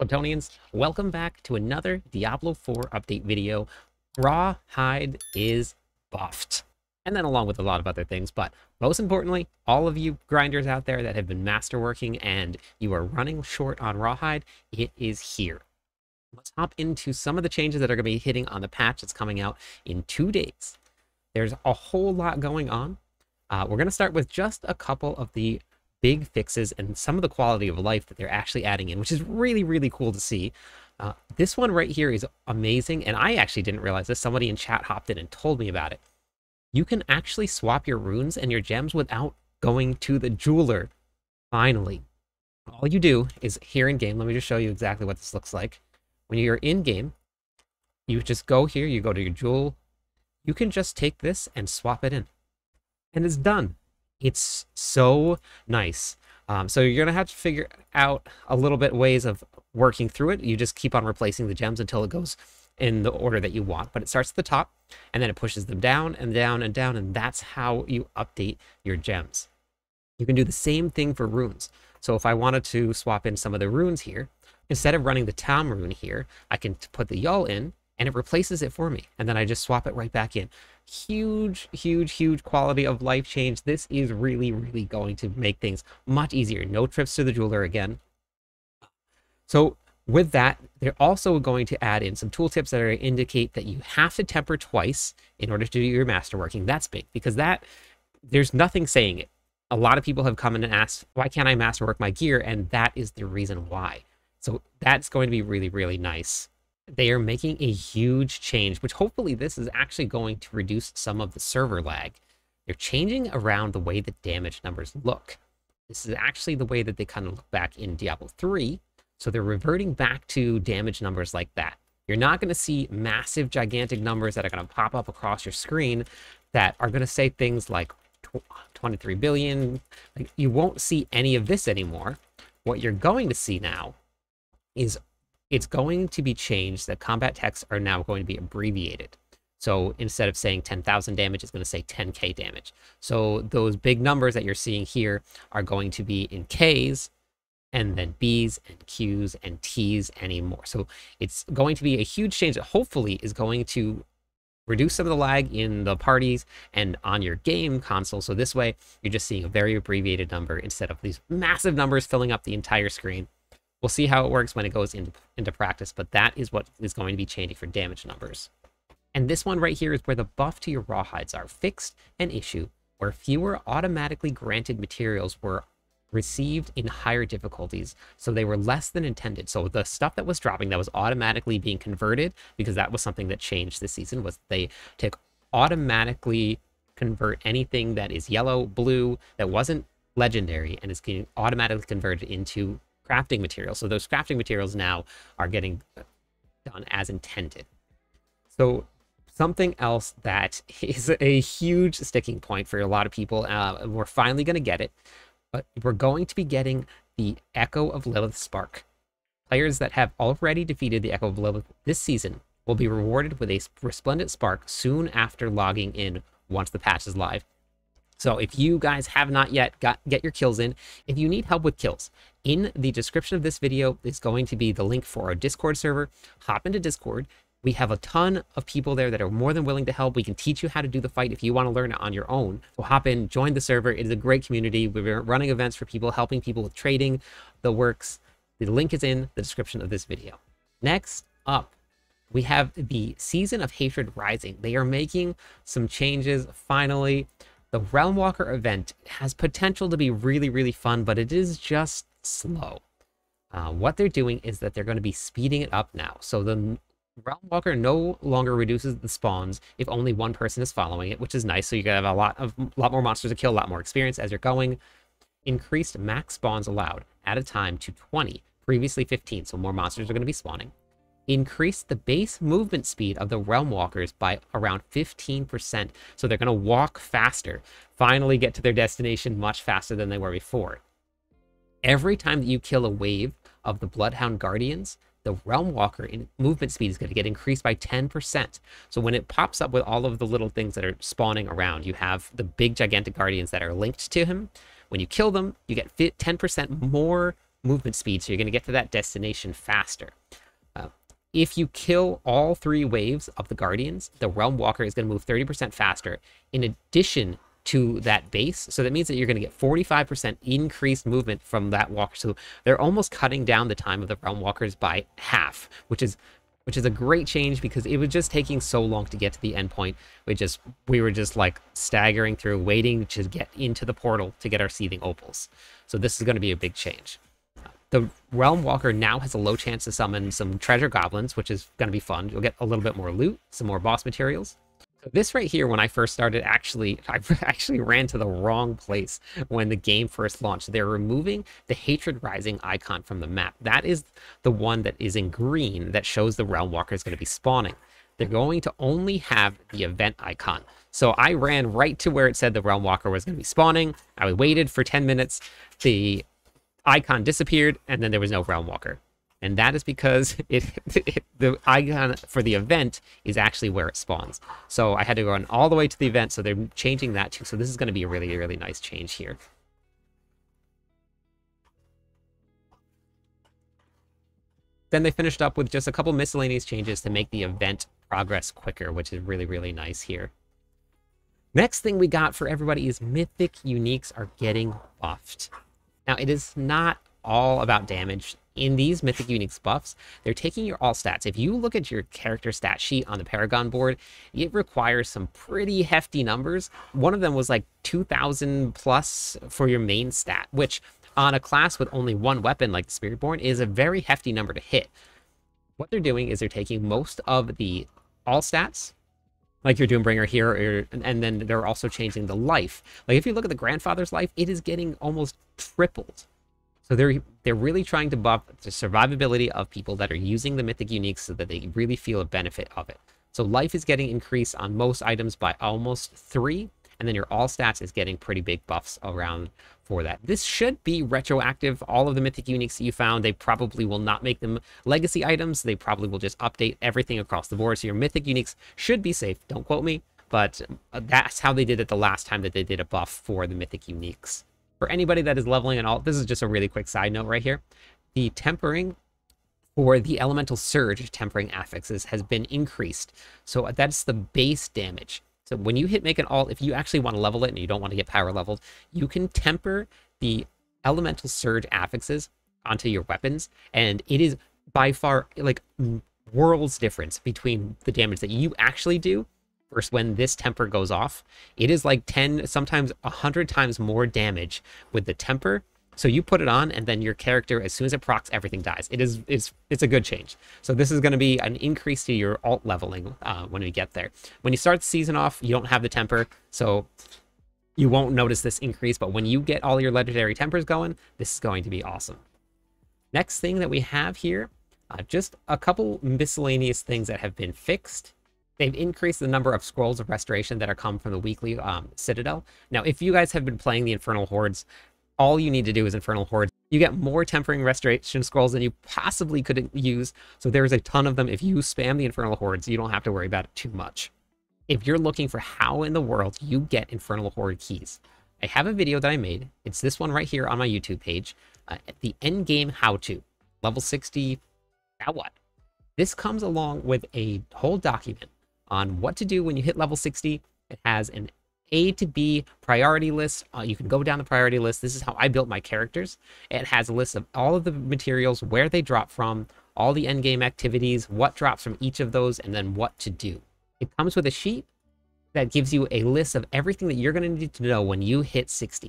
Plutonians, welcome back to another Diablo 4 update video. Rawhide is buffed, and then along with a lot of other things, but most importantly, all of you grinders out there that have been masterworking and you are running short on Rawhide, it is here. Let's hop into some of the changes that are going to be hitting on the patch that's coming out in 2 days. There's a whole lot going on. We're going to start with just a couple of the big fixes and some of the quality of life that they're actually adding in, which is really, really cool to see. This one right here is amazing, and I actually didn't realize this. Somebody in chat hopped in and told me about it. You can actually swap your runes and your gems without going to the jeweler, finally. All you do is here in-game, let me just show you exactly what this looks like. When you're in-game, you just go here, you go to your jewel, you can just take this and swap it in, and it's done. It's so nice. So you're going to have to figure out a little bit ways of working through it. You just keep on replacing the gems until it goes in the order that you want. But it starts at the top, and then it pushes them down and down and down, and that's how you update your gems. You can do the same thing for runes. So if I wanted to swap in some of the runes here, instead of running the Tom rune here, I can put the Yul in, and it replaces it for me. And then I just swap it right back in. Huge, huge, huge quality of life change. This is really, really going to make things much easier. No trips to the jeweler again. So with that, they're also going to add in some tooltips that are indicate that you have to temper twice in order to do your masterworking. That's big, because that there's nothing saying it. A lot of people have come in and asked, why can't I masterwork my gear? And that is the reason why. So that's going to be really, really nice. They are making a huge change, which hopefully this is actually going to reduce some of the server lag. They're changing around the way the damage numbers look. This is actually the way that they kind of look back in Diablo 3. So they're reverting back to damage numbers like that. You're not going to see massive, gigantic numbers that are going to pop up across your screen that are going to say things like 23 billion. Like, you won't see any of this anymore. What you're going to see now is it's going to be changed that combat texts are now going to be abbreviated. So instead of saying 10,000 damage, it's going to say 10K damage. So those big numbers that you're seeing here are going to be in Ks and then Bs and Qs and Ts anymore. So it's going to be a huge change that hopefully is going to reduce some of the lag in the parties and on your game console. So this way you're just seeing a very abbreviated number instead of these massive numbers filling up the entire screen. We'll see how it works when it goes into practice, but that is what is going to be changing for damage numbers. And this one right here is where the buff to your rawhides are fixed an issue where fewer automatically granted materials were received in higher difficulties, so they were less than intended. So the stuff that was dropping that was automatically being converted, because that was something that changed this season, was they automatically convert anything that is yellow, blue, that wasn't legendary, and is getting automatically converted into crafting materials. So those crafting materials now are getting done as intended. So something else that is a huge sticking point for a lot of people, we're finally going to get it, but we're going to be getting the Echo of Lilith Spark. Players that have already defeated the Echo of Lilith this season will be rewarded with a resplendent spark soon after logging in once the patch is live. So if you guys have not yet, get your kills in. If you need help with kills, in the description of this video is going to be the link for our Discord server. Hop into Discord. We have a ton of people there that are more than willing to help. We can teach you how to do the fight if you want to learn it on your own. So hop in, join the server. It is a great community. We're running events for people, helping people with trading, the works. The link is in the description of this video. Next up, we have the Season of Hatred Rising. They are making some changes finally. The Realmwalker event has potential to be really, really fun, but it is just slow. What they're doing is that they're going to be speeding it up now. So the Realmwalker no longer reduces the spawns if only one person is following it, which is nice. So you can have a lot more monsters to kill, a lot more experience as you're going. Increased max spawns allowed at a time to 20, previously 15, so more monsters are going to be spawning. Increase the base movement speed of the realm walkers by around 15%. So they're going to walk faster, finally get to their destination much faster than they were before. Every time that you kill a wave of the Bloodhound Guardians, the realm walker in movement speed is going to get increased by 10%. So when it pops up with all of the little things that are spawning around, you have the big gigantic guardians that are linked to him. When you kill them, you get 10% more movement speed, so you're going to get to that destination faster. If you kill all three waves of the Guardians, the Realmwalker is going to move 30% faster in addition to that base. So that means that you're going to get 45% increased movement from that walker. So they're almost cutting down the time of the Realmwalkers by half, which is a great change, because it was just taking so long to get to the end point. We were just like staggering through, waiting to get into the portal to get our Seething Opals. So this is going to be a big change. The Realmwalker now has a low chance to summon some treasure goblins, which is going to be fun. You'll get a little bit more loot, some more boss materials. This right here, when I first started, I actually ran to the wrong place when the game first launched. They're removing the Hatred Rising icon from the map. That is the one that is in green that shows the Realmwalker is going to be spawning. They're going to only have the event icon. So I ran right to where it said the Realmwalker was going to be spawning. I waited for 10 minutes. The icon disappeared, and then there was no Realmwalker. And that is because the icon for the event is actually where it spawns. So I had to run all the way to the event, so they're changing that too. So this is going to be a really, really nice change here. Then they finished up with just a couple miscellaneous changes to make the event progress quicker, which is really, really nice here. Next thing we got for everybody is Mythic Uniques are getting buffed. Now, it is not all about damage. In these Mythic Uniques buffs, they're taking your all stats. If you look at your character stat sheet on the Paragon board, it requires some pretty hefty numbers. One of them was like 2,000 plus for your main stat, which on a class with only one weapon like the Spiritborn is a very hefty number to hit. What they're doing is they're taking most of the all stats, like your Doombringer here, and then they're also changing the life. Like if you look at the Grandfather's life, it is getting almost tripled. So they're really trying to buff the survivability of people that are using the Mythic Uniques so that they really feel a benefit of it. So life is getting increased on most items by almost 3, and then your all stats is getting pretty big buffs around for that. This should be retroactive. All of the Mythic Uniques that you found, they probably will not make them legacy items. They probably will just update everything across the board. So your Mythic Uniques should be safe. Don't quote me, but that's how they did it the last time that they did a buff for the Mythic Uniques. For anybody that is leveling and all, this is just a really quick side note right here. The tempering for the Elemental Surge tempering affixes has been increased. So that's the base damage. So when you hit make an alt, if you actually want to level it and you don't want to get power leveled, you can temper the Elemental Surge affixes onto your weapons. And it is by far like worlds difference between the damage that you actually do. First, when this temper goes off, it is like 10, sometimes 100 times more damage with the temper. So you put it on, and then your character, as soon as it procs, everything dies. It's a good change. So this is going to be an increase to your alt leveling when we get there. When you start the season off, you don't have the temper, so you won't notice this increase. But when you get all your legendary tempers going, this is going to be awesome. Next thing that we have here, just a couple miscellaneous things that have been fixed. They've increased the number of Scrolls of Restoration that are come from the weekly Citadel. Now, if you guys have been playing the Infernal Hordes, all you need to do is Infernal Hordes. You get more Tempering Restoration Scrolls than you possibly could use, so there's a ton of them. If you spam the Infernal Hordes, you don't have to worry about it too much. If you're looking for how in the world you get Infernal Horde keys, I have a video that I made. It's this one right here on my YouTube page. At the end game how-to, level 60, now what? This comes along with a whole document on what to do when you hit level 60. It has an A to B priority list. You can go down the priority list. This is how I built my characters. It has a list of all of the materials, where they drop from, all the endgame activities, what drops from each of those, and then what to do. It comes with a sheet that gives you a list of everything that you're going to need to know when you hit 60.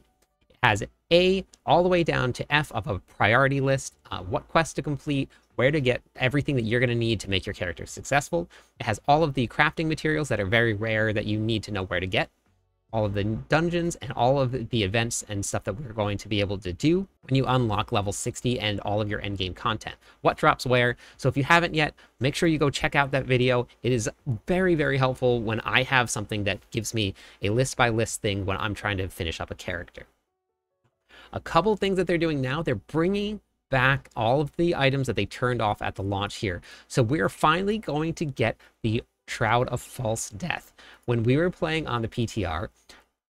It has A all the way down to F of a priority list, what quest to complete, where to get everything that you're going to need to make your character successful. It has all of the crafting materials that are very rare that you need to know where to get, all of the dungeons and all of the events and stuff that we're going to be able to do when you unlock level 60 and all of your endgame content, what drops where. So if you haven't yet, make sure you go check out that video. It is very, very helpful when I have something that gives me a list by list thing when I'm trying to finish up a character. A couple things that they're doing now, they're bringing back all of the items that they turned off at the launch here. So we are finally going to get the Shroud of False Death. When we were playing on the PTR,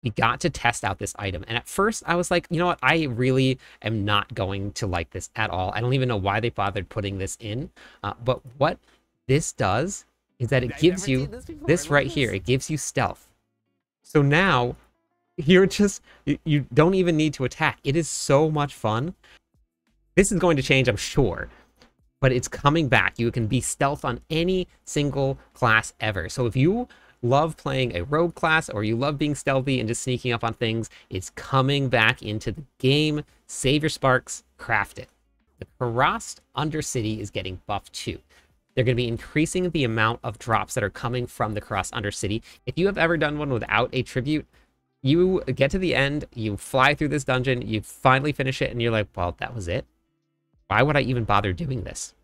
we got to test out this item. And at first I was like, you know what? I really am not going to like this at all. I don't even know why they bothered putting this in. But what this does is that it gives you this right here. It gives you stealth. So now you're just, you don't even need to attack. It is so much fun. This is going to change, I'm sure, but it's coming back. You can be stealth on any single class ever. So if you love playing a rogue class or you love being stealthy and just sneaking up on things, it's coming back into the game. Save your sparks, craft it. The Kurast Undercity is getting buffed too. They're going to be increasing the amount of drops that are coming from the Kurast Undercity. If you have ever done one without a tribute, you get to the end, you fly through this dungeon, you finally finish it, and you're like, well, that was it. Why would I even bother doing this?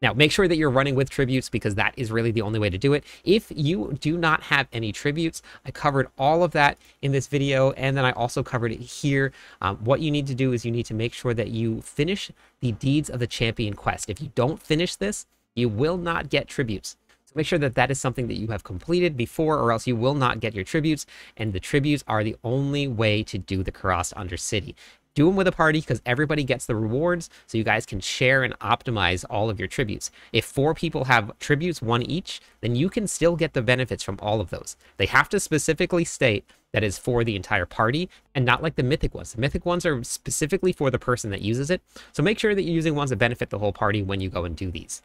Now, make sure that you're running with tributes because that is really the only way to do it. If you do not have any tributes, I covered all of that in this video, and then I also covered it here. What you need to do is you need to make sure that you finish the Deeds of the Champion quest. If you don't finish this, you will not get tributes. So make sure that that is something that you have completed before, or else you will not get your tributes, and the tributes are the only way to do the Kurast Undercity. Do them with a party because everybody gets the rewards, so you guys can share and optimize all of your tributes. If 4 people have tributes, 1 each, then you can still get the benefits from all of those. They have to specifically state that is for the entire party and not like the mythic ones. The mythic ones are specifically for the person that uses it. So make sure that you're using ones that benefit the whole party when you go and do these.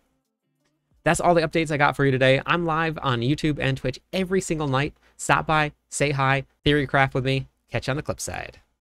That's all the updates I got for you today. I'm live on YouTube and Twitch every single night. Stop by, say hi, theorycraft with me. Catch you on the clip side.